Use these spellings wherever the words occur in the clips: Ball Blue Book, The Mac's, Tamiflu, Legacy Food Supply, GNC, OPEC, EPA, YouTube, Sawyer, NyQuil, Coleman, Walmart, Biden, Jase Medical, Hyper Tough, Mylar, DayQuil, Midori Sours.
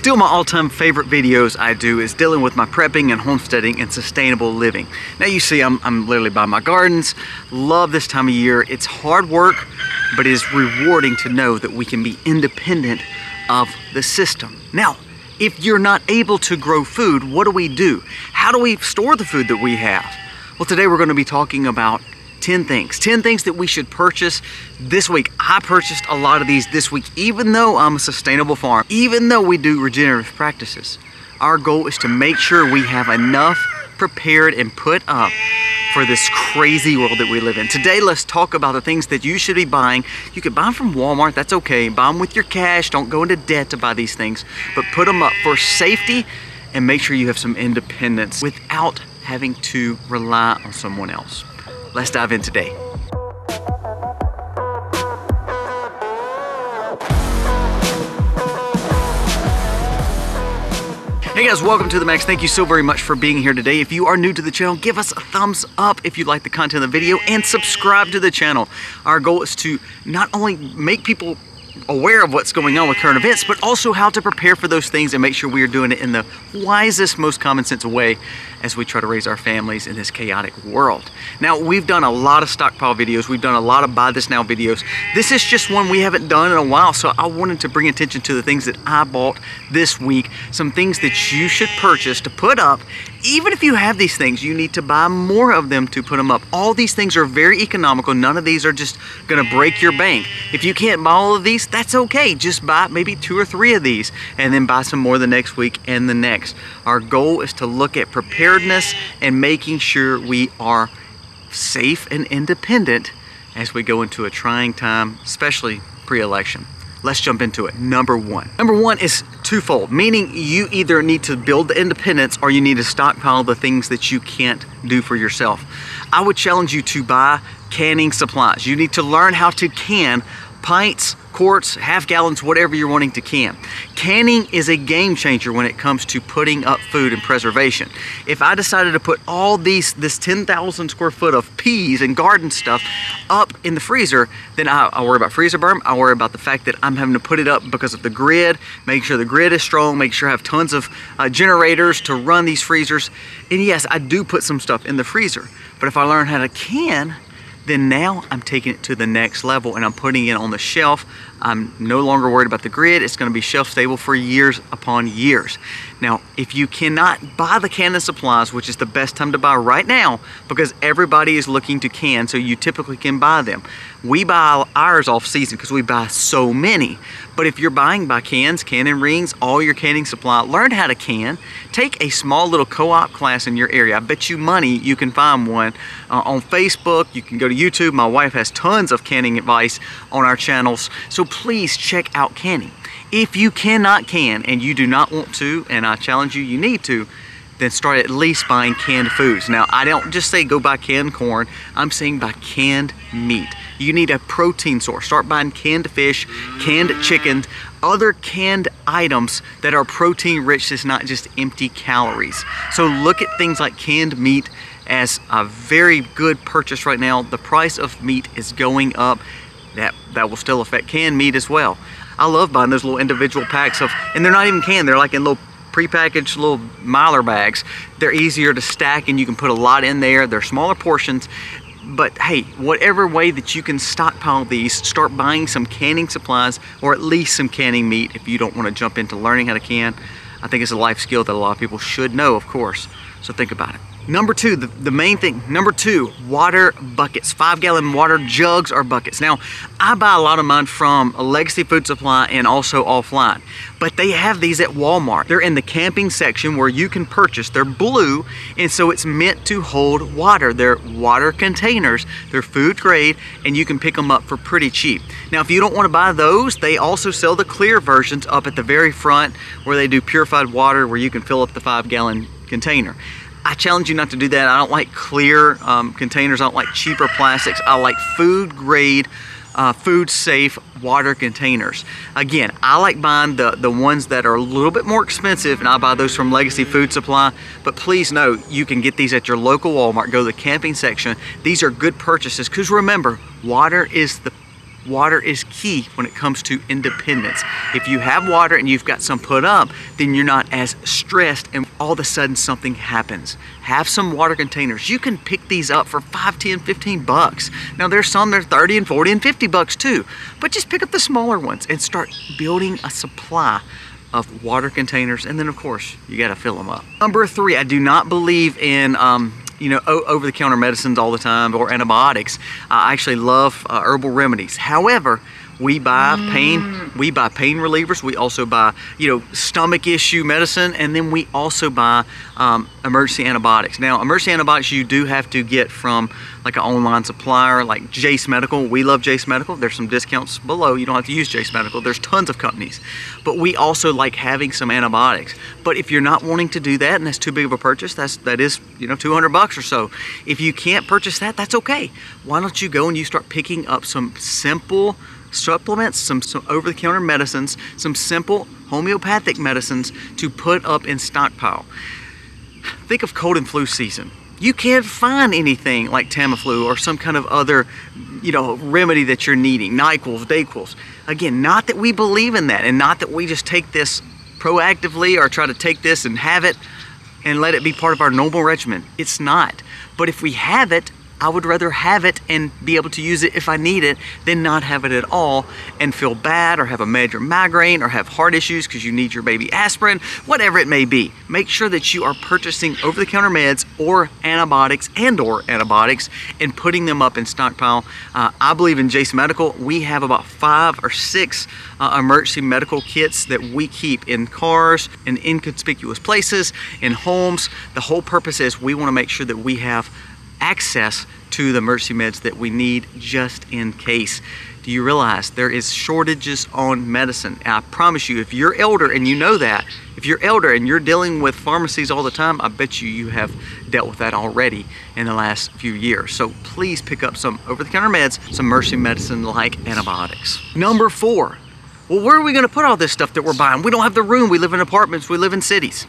Still my all-time favorite videos I do is dealing with my prepping and homesteading and sustainable living. Now you see I'm literally by my gardens. Love this time of year. It's hard work, but it is rewarding to know that we can be independent of the system. Now, if you're not able to grow food, what do we do? How do we store the food that we have? Well, today we're going to be talking about 10 things that we should purchase this week. I purchased a lot of these this week, even though I'm a sustainable farm, even though we do regenerative practices. Our goal is to make sure we have enough prepared and put up for this crazy world that we live in. Today, let's talk about the things that you should be buying. You can buy them from Walmart, that's okay. Buy them with your cash, don't go into debt to buy these things, but put them up for safety and make sure you have some independence without having to rely on someone else. Let's dive in today. Hey guys, welcome to The Mac's. Thank you so very much for being here today. If you are new to the channel, give us a thumbs up if you like the content of the video and subscribe to the channel. Our goal is to not only make people aware of what's going on with current events, but also how to prepare for those things and make sure we are doing it in the wisest, most common sense way as we try to raise our families in this chaotic world. Now, we've done a lot of stockpile videos. We've done a lot of buy this now videos. This is just one we haven't done in a while, so I wanted to bring attention to the things that I bought this week, some things that you should purchase to put up. Even if you have these things, you need to buy more of them to put them up. All these things are very economical. None of these are just gonna break your bank. If you can't buy all of these, that's okay. Just buy maybe 2 or 3 of these and then buy some more the next week and the next. Our goal is to look at preparedness and making sure we are safe and independent as we go into a trying time, especially pre-election. Let's jump into it. Number one is twofold, meaning you either need to build the independence or you need to stockpile the things that you can't do for yourself. I would challenge you to buy canning supplies. You need to learn how to can pints, quarts, half gallons, whatever you're wanting to can. Canning is a game changer when it comes to putting up food and preservation. If I decided to put all this 10,000 square foot of peas and garden stuff up in the freezer, then I worry about freezer burn. I worry about the fact that I'm having to put it up because of the grid, make sure the grid is strong, make sure I have tons of generators to run these freezers. And yes, I do put some stuff in the freezer, but if I learn how to can, then now I'm taking it to the next level and I'm putting it on the shelf. I'm no longer worried about the grid. It's gonna be shelf stable for years upon years. Now, if you cannot buy the canning supplies, which is the best time to buy right now because everybody is looking to can, so you typically can buy them. We buy ours off season because we buy so many. But if you're buying by cans, canning rings, all your canning supply, learn how to can. Take a small little co-op class in your area. I bet you money you can find one on Facebook. You can go to YouTube. My wife has tons of canning advice on our channels. So please check out canning. If you cannot can and you do not want to, and I challenge you, you need to, then start at least buying canned foods. Now, I don't just say go buy canned corn, I'm saying buy canned meat. You need a protein source. Start buying canned fish, canned chicken, other canned items that are protein rich, it's not just empty calories. So look at things like canned meat as a very good purchase right now. The price of meat is going up. That will still affect canned meat as well. I love buying those little individual packs of, and they're not even canned, they're like in little prepackaged little Mylar bags. They're easier to stack and you can put a lot in there. They're smaller portions, but hey, whatever way that you can stockpile these, start buying some canning supplies or at least some canning meat if you don't want to jump into learning how to can. I think it's a life skill that a lot of people should know, of course, so think about it. Number two, the main thing, number two, water buckets, 5-gallon water jugs or buckets. Now, I buy a lot of mine from Legacy Food Supply and also offline, but they have these at Walmart. They're in the camping section where you can purchase. They're blue, and so it's meant to hold water. They're water containers. They're food grade, and you can pick them up for pretty cheap. Now, if you don't want to buy those, they also sell the clear versions up at the very front where they do purified water where you can fill up the 5-gallon container. I challenge you not to do that. I don't like clear containers. I don't like cheaper plastics. I like food grade, food safe water containers. Again, I like buying the ones that are a little bit more expensive, and I buy those from Legacy Food Supply. But please know you can get these at your local Walmart. Go to the camping section. These are good purchases because remember, water is the water is key when it comes to independence. If you have water and you've got some put up, then you're not as stressed and all of a sudden something happens. Have some water containers. You can pick these up for $5, $10, $15. Now there's some that are 30 and 40 and 50 bucks too, but just pick up the smaller ones and start building a supply of water containers. And then of course you got to fill them up. Number 3, I do not believe in over-the-counter medicines all the time or antibiotics. I actually love herbal remedies. However, we buy pain relievers. We also buy, stomach issue medicine, and then we also buy emergency antibiotics. Now, emergency antibiotics you do have to get from like an online supplier like Jase Medical. We love Jase Medical. There's some discounts below. You don't have to use Jase Medical. There's tons of companies, but we also like having some antibiotics. But if you're not wanting to do that and that's too big of a purchase, that is $200 or so. If you can't purchase that, that's okay. Why don't you go and you start picking up some simple supplements, some over-the-counter medicines, some simple homeopathic medicines to put up in stockpile. Think of cold and flu season. You can't find anything like Tamiflu or some kind of other, remedy that you're needing, NyQuil, DayQuil. Again, not that we believe in that and not that we just take this proactively or try to take this and have it and let it be part of our normal regimen. It's not. But if we have it, I would rather have it and be able to use it if I need it than not have it at all and feel bad or have a major migraine or have heart issues because you need your baby aspirin, whatever it may be. Make sure that you are purchasing over-the-counter meds or antibiotics and putting them up in stockpile. I believe in Jase Medical. We have about 5 or 6 emergency medical kits that we keep in cars, in inconspicuous places, in homes. The whole purpose is we want to make sure that we have access to the emergency meds that we need just in case. Do you realize there is shortages on medicine? And I promise you, if you're elder and you know that, if you're elder and you're dealing with pharmacies all the time, I bet you have dealt with that already in the last few years. So please pick up some over-the-counter meds, some emergency medicine like antibiotics. Number 4, well, where are we gonna put all this stuff that we're buying? We don't have the room, we live in apartments, we live in cities.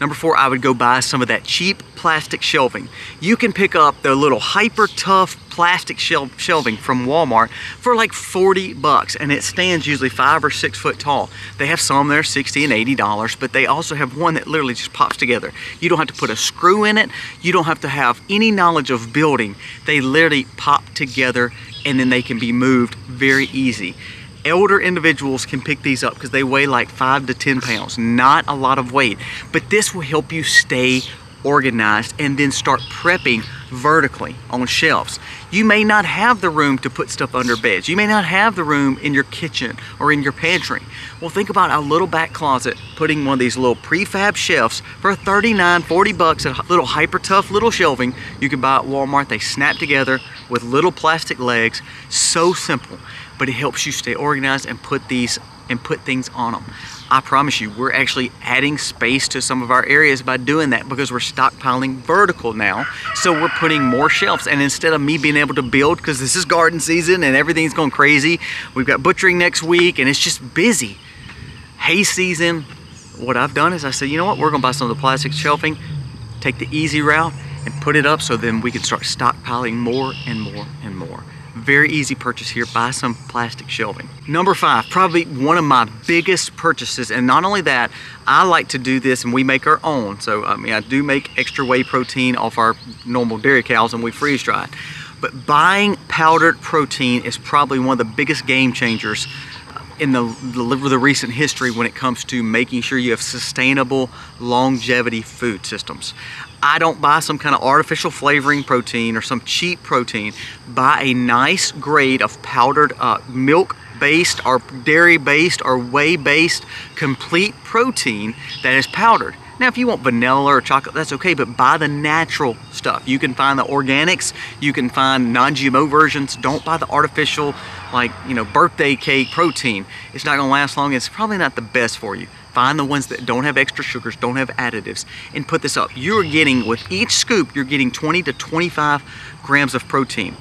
Number 4, I would go buy some of that cheap plastic shelving. You can pick up the little Hyper Tough plastic shelving from Walmart for like $40, and it stands usually 5 or 6 foot tall. They have some that are $60 and $80, but they also have one that literally just pops together. You don't have to put a screw in it. You don't have to have any knowledge of building. They literally pop together, and then they can be moved very easy. Elder individuals can pick these up because they weigh like 5 to 10 pounds, not a lot of weight, but this will help you stay organized and then start prepping vertically on shelves. You may not have the room to put stuff under beds. You may not have the room in your kitchen or in your pantry. Well, think about a little back closet, putting one of these little prefab shelves for $39, $40 at a little Hyper Tough little shelving you can buy at Walmart. They snap together with little plastic legs. So simple, but it helps you stay organized and put things on them. I promise you, we're actually adding space to some of our areas by doing that because we're stockpiling vertical now. So we're putting more shelves, and instead of me being able to build, because this is garden season and everything's going crazy, we've got butchering next week and it's just busy. Hay season, what I've done is I said, you know what, we're gonna buy some of the plastic shelving, take the easy route and put it up so then we can start stockpiling more and more and more. Very easy purchase here, buy some plastic shelving. Number 5, probably one of my biggest purchases, and not only that, I like to do this and we make our own. So I do make extra whey protein off our normal dairy cows and we freeze dry it. But buying powdered protein is probably one of the biggest game changers in the recent history when it comes to making sure you have sustainable longevity food systems. I don't buy some kind of artificial flavoring protein or some cheap protein. Buy a nice grade of powdered milk-based or dairy-based or whey-based complete protein that is powdered. Now, if you want vanilla or chocolate, that's okay, but buy the natural stuff. You can find the organics, you can find non-GMO versions. Don't buy the artificial, birthday cake protein. It's not gonna last long. It's probably not the best for you. Find the ones that don't have extra sugars, don't have additives, and put this up. You're getting, with each scoop, you're getting 20 to 25 grams of protein.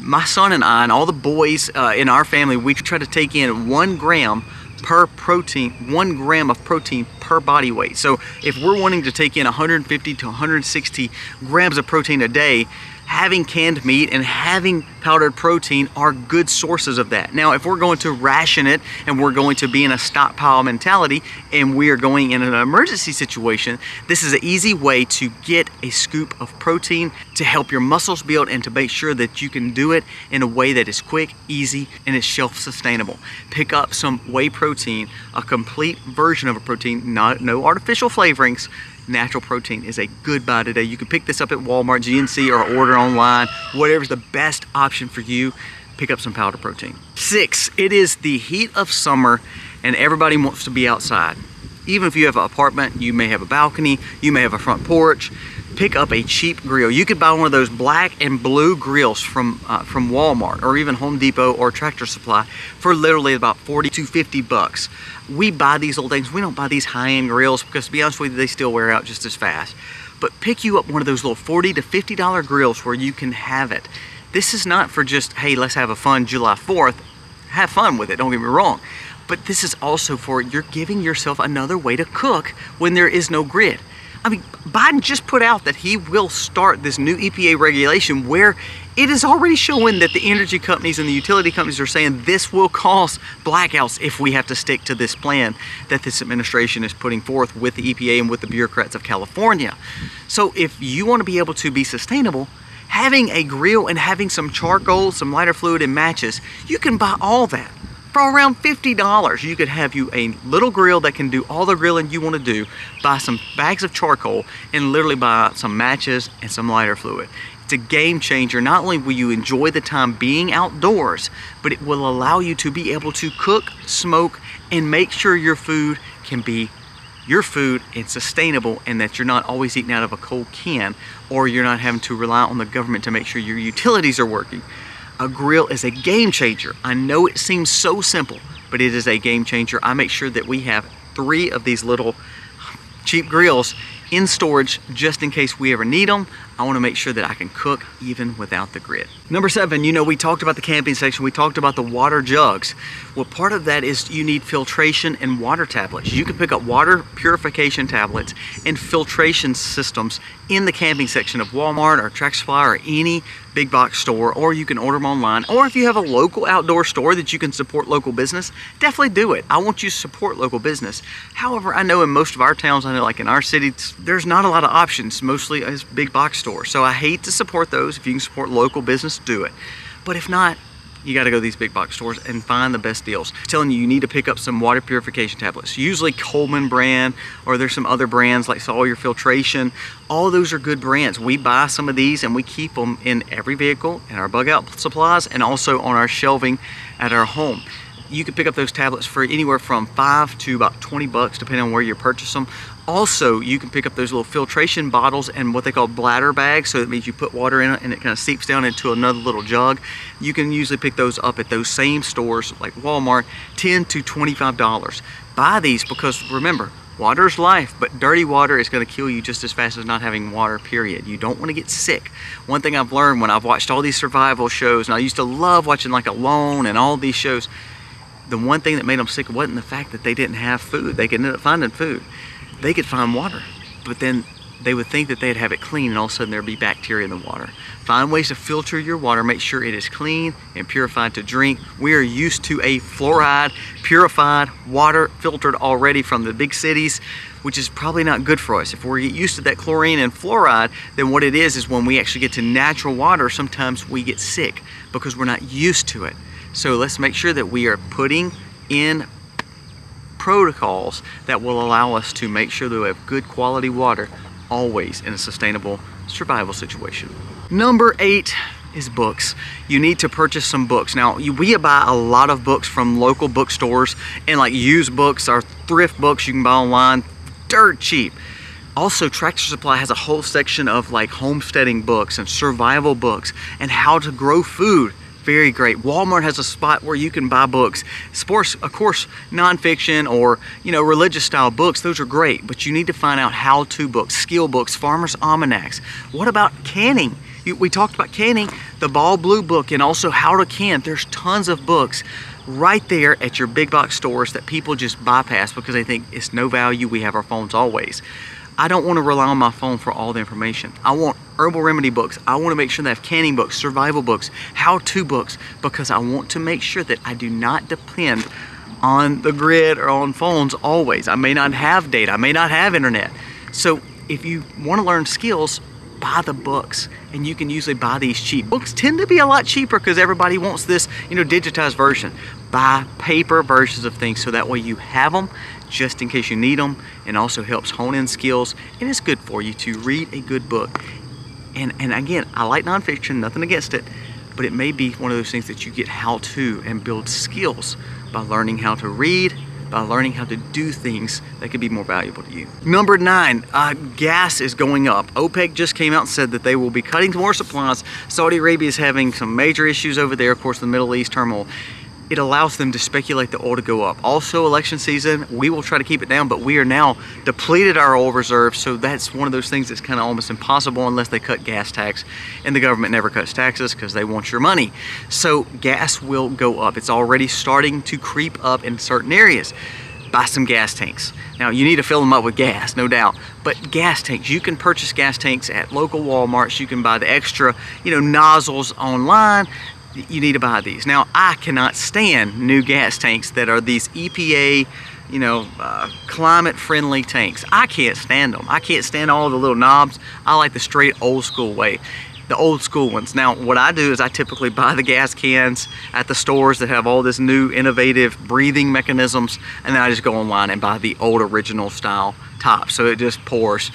My son and I and all the boys in our family, we try to take in 1 gram of protein per body weight. So if we're wanting to take in 150 to 160 grams of protein a day, having canned meat and having powdered protein are good sources of that. Now, if we're going to ration it and we're going to be in a stockpile mentality and we are going in an emergency situation, this is an easy way to get a scoop of protein to help your muscles build and to make sure that you can do it in a way that is quick, easy, and is shelf sustainable. Pick up some whey protein, a complete version of a protein, no artificial flavorings. Natural protein is a good buy today. You can pick this up at Walmart, GNC, or order online. Whatever's the best option for you, pick up some powdered protein. 6, it is the heat of summer and everybody wants to be outside. Even if you have an apartment, you may have a balcony, you may have a front porch. Pick up a cheap grill. You could buy one of those black and blue grills from Walmart or even Home Depot or Tractor Supply for literally about 40 to 50 bucks. We buy these little things. We don't buy these high-end grills because, to be honest with you, they still wear out just as fast. But pick you up one of those little $40 to $50 grills where you can have it. This is not for just, hey, let's have a fun July 4th. Have fun with it, don't get me wrong. But this is also for you're giving yourself another way to cook when there is no grid. I mean, Biden just put out that he will start this new EPA regulation where it is already showing that the energy companies and the utility companies are saying this will cause blackouts if we have to stick to this plan that this administration is putting forth with the EPA and with the bureaucrats of California. So if you want to be able to be sustainable, having a grill and having some charcoal, some lighter fluid and matches, you can buy all that. For around $50, you could have you a little grill that can do all the grilling you want to do, buy some bags of charcoal, and literally buy some matches and some lighter fluid. It's a game changer. Not only will you enjoy the time being outdoors, but it will allow you to be able to cook, smoke, and make sure your food can be your food and sustainable, and that you're not always eating out of a cold can, or you're not having to rely on the government to make sure your utilities are working. A grill is a game changer. I know it seems so simple, but it is a game changer. I make sure that we have 3 of these little cheap grills in storage just in case we ever need them. I want to make sure that I can cook even without the grid. Number 7, you know, we talked about the camping section. We talked about the water jugs. Well, part of that is you need filtration and water tablets. You can pick up water purification tablets and filtration systems in the camping section of Walmart or Tractor Supply or any big box store, or you can order them online. Or if you have a local outdoor store that you can support local business, definitely do it. I want you to support local business. However, I know in most of our towns, I know like in our city, there's not a lot of options, mostly as big box stores. So I hate to support those. If you can support local business, do it. But if not, you got to go to these big box stores and find the best deals. I'm telling you, you need to pick up some water purification tablets, usually Coleman brand, or there's some other brands like Sawyer Filtration. All those are good brands. We buy some of these and we keep them in every vehicle, in our bug out supplies, and also on our shelving at our home. You can pick up those tablets for anywhere from $5 to about 20 bucks, depending on where you purchase them. Also, you can pick up those little filtration bottles and what they call bladder bags. So that means you put water in it and it kind of seeps down into another little jug. You can usually pick those up at those same stores like Walmart, $10 to $25. Buy these because remember, water is life, but dirty water is going to kill you just as fast as not having water, period. You don't want to get sick. One thing I've learned when I've watched all these survival shows, and I used to love watching like Alone and all these shows, the one thing that made them sick wasn't the fact that they didn't have food. They could end up finding food. They could find water, but then they would think that they'd have it clean, and all of a sudden there'd be bacteria in the water. Find ways to filter your water. Make sure it is clean and purified to drink. We are used to a fluoride, purified water filtered already from the big cities, which is probably not good for us. If we get used to that chlorine and fluoride, then what it is when we actually get to natural water, sometimes we get sick because we're not used to it. So let's make sure that we are putting in protocols that will allow us to make sure that we have good quality water always in a sustainable survival situation. Number 8 is books. You need to purchase some books. Now, we buy a lot of books from local bookstores, and like used books or thrift books you can buy online, dirt cheap. Also, Tractor Supply has a whole section of like homesteading books and survival books and how to grow food. Very great. Walmart has a spot where you can buy books. Sports, of course, nonfiction or, you know, religious style books, those are great, but you need to find out how-to books, skill books, farmers' almanacs. What about canning? We talked about canning, the Ball Blue Book, and also How to Can. There's tons of books right there at your big box stores that people just bypass because they think it's no value, we have our phones always. I don't want to rely on my phone for all the information. I want herbal remedy books. I want to make sure they have canning books, survival books, how-to books, because I want to make sure that I do not depend on the grid or on phones always. I may not have data. I may not have internet. So if you want to learn skills, buy the books, and you can usually buy these cheap. Books tend to be a lot cheaper because everybody wants this, you know, digitized version. Buy paper versions of things so that way you have them just in case you need them, and also helps hone in skills, and it's good for you to read a good book. And again, I like nonfiction, nothing against it, but it may be one of those things that you get how to and build skills by learning how to read, by learning how to do things that could be more valuable to you. Number 9, gas is going up. OPEC just came out and said that they will be cutting more supplies. Saudi Arabia is having some major issues over there, of course, the Middle East turmoil. It allows them to speculate the oil to go up. Also, election season, we will try to keep it down, but we are now depleted our oil reserves, so that's one of those things that's kind of almost impossible unless they cut gas tax, and the government never cuts taxes because they want your money. So gas will go up. It's already starting to creep up in certain areas. Buy some gas tanks. Now, you need to fill them up with gas, no doubt, but gas tanks, you can purchase gas tanks at local Walmarts. You can buy the extra, you know, nozzles online. You need to buy these. Now, I cannot stand new gas tanks that are these EPA, you know, climate-friendly tanks. I can't stand them. I can't stand all the little knobs. I like the straight old-school way, the old-school ones. Now, what I do is I typically buy the gas cans at the stores that have all this new innovative breathing mechanisms, and then I just go online and buy the old original style top, so it just pours.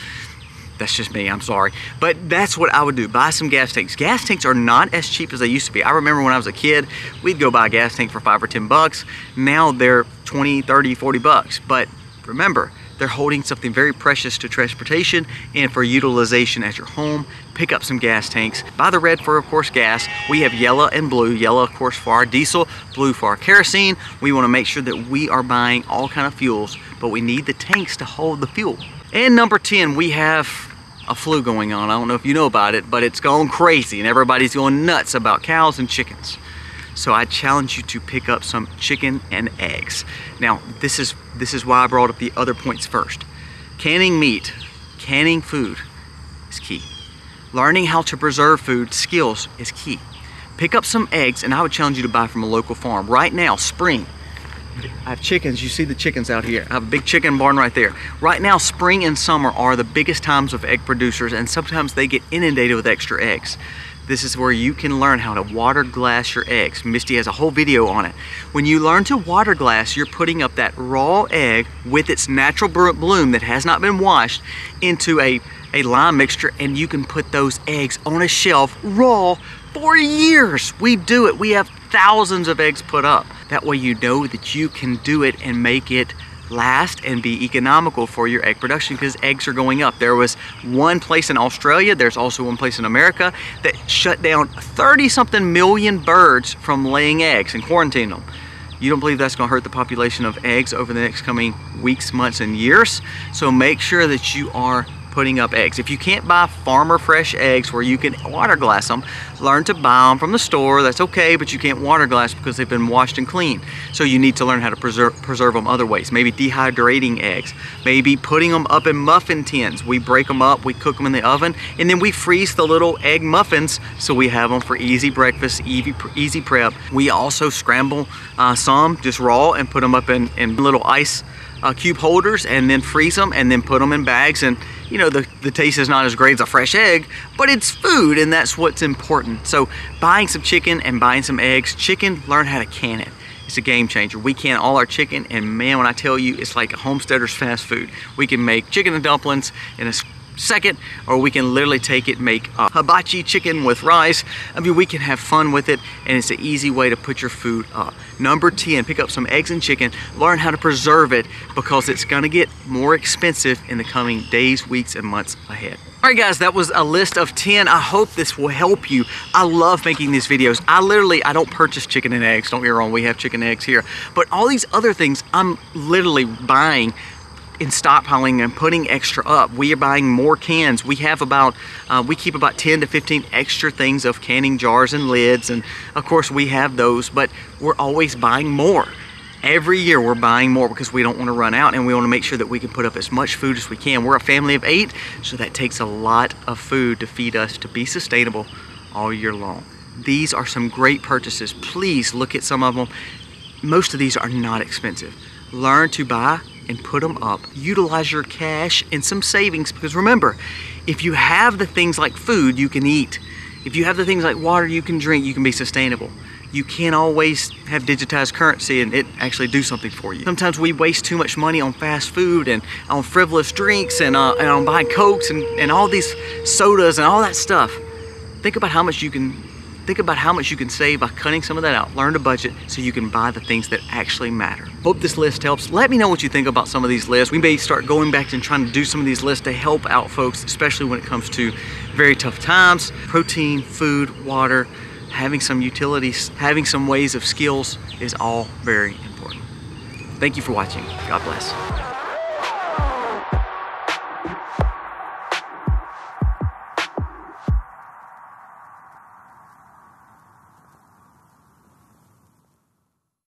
That's just me, I'm sorry. But that's what I would do, buy some gas tanks. Gas tanks are not as cheap as they used to be. I remember when I was a kid, we'd go buy a gas tank for $5 or $10. Now they're 20, 30, 40 bucks. But remember, they're holding something very precious to transportation and for utilization at your home. Pick up some gas tanks. Buy the red for, of course, gas. We have yellow and blue. Yellow, of course, for our diesel, blue for our kerosene. We want to make sure that we are buying all kind of fuels, but we need the tanks to hold the fuel. And number 10, we have a flu going on. I don't know if you know about it, but it's gone crazy and everybody's going nuts about cows and chickens. So I challenge you to pick up some chicken and eggs. Now, this is why I brought up the other points first. Canning meat, canning food is key. Learning how to preserve food skills is key. Pick up some eggs, and I would challenge you to buy from a local farm. Right now, spring, I have chickens. You see the chickens out here. I have a big chicken barn right there. Right now, spring and summer are the biggest times of egg producers, and sometimes they get inundated with extra eggs. This is where you can learn how to water glass your eggs. Misty has a whole video on it. When you learn to water glass, you're putting up that raw egg with its natural bloom that has not been washed into a lime mixture, and you can put those eggs on a shelf raw for years. We do it. We have thousands of eggs put up. That way you know that you can do it and make it last and be economical for your egg production, because eggs are going up. There was one place in Australia, there's also one place in America, that shut down 30-something million birds from laying eggs and quarantined them. You don't believe that's going to hurt the population of eggs over the next coming weeks, months, and years? So make sure that you are putting up eggs. If you can't buy farmer fresh eggs where you can water glass them, learn to buy them from the store. That's okay, but you can't water glass because they've been washed and cleaned. So you need to learn how to preserve them other ways. Maybe dehydrating eggs, maybe putting them up in muffin tins. We break them up, we cook them in the oven, and then we freeze the little egg muffins so we have them for easy breakfast, easy prep. We also scramble some just raw and put them up in little ice cube holders, and then freeze them and then put them in bags, and you know, the taste is not as great as a fresh egg, but it's food, and that's what's important. So buying some chicken and buying some eggs. Chicken, learn how to can it. It's a game changer. We can all our chicken, and man, when I tell you, it's like a homesteader's fast food. We can make chicken and dumplings in a second, or we can literally take it, make a hibachi chicken with rice. I mean, we can have fun with it, and it's an easy way to put your food up. Number 10, pick up some eggs and chicken. Learn how to preserve it, because it's gonna get more expensive in the coming days, weeks, and months ahead. All right, guys, that was a list of 10. I hope this will help you. I love making these videos. I don't purchase chicken and eggs. Don't get me wrong, we have chicken and eggs here. But all these other things, I'm literally buying and stockpiling and putting extra up. We are buying more cans. We have about, we keep about 10 to 15 extra things of canning jars and lids, and of course we have those, but we're always buying more. Every year we're buying more because we don't want to run out, and we want to make sure that we can put up as much food as we can. We're a family of 8, so that takes a lot of food to feed us to be sustainable all year long. These are some great purchases. Please look at some of them. Most of these are not expensive. Learn to buy and put them up. Utilize your cash and some savings, because remember, if you have the things like food, you can eat. If you have the things like water you can drink, you can be sustainable. You can't always have digitized currency and it actually do something for you. Sometimes we waste too much money on fast food and on frivolous drinks and on buying Cokes and all these sodas and all that stuff. Think about how much you can save by cutting some of that out. Learn to budget so you can buy the things that actually matter. Hope this list helps. Let me know what you think about some of these lists. We may start going back and trying to do some of these lists to help out folks, especially when it comes to very tough times. Protein, food, water, having some utilities, having some ways of skills is all very important. Thank you for watching. God bless.